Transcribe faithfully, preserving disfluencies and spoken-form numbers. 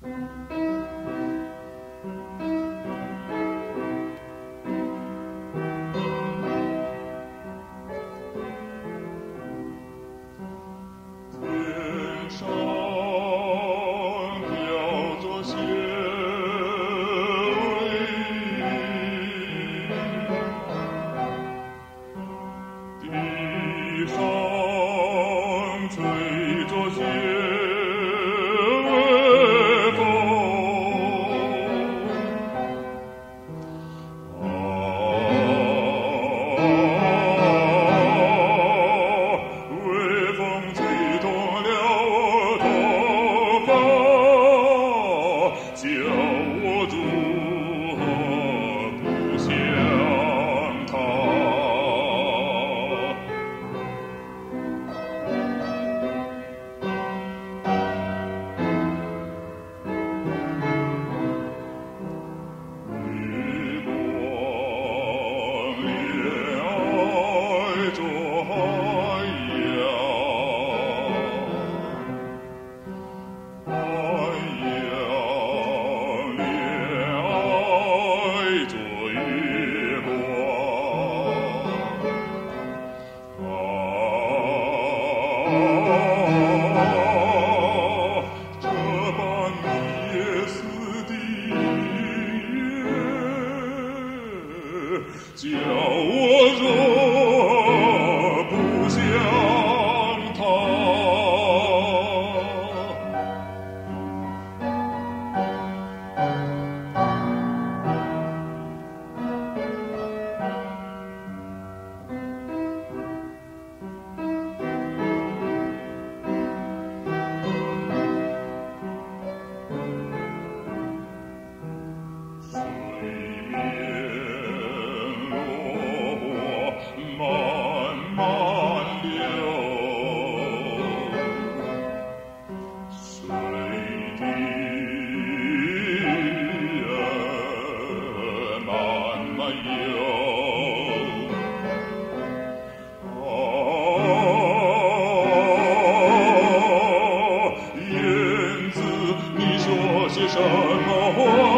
什么话？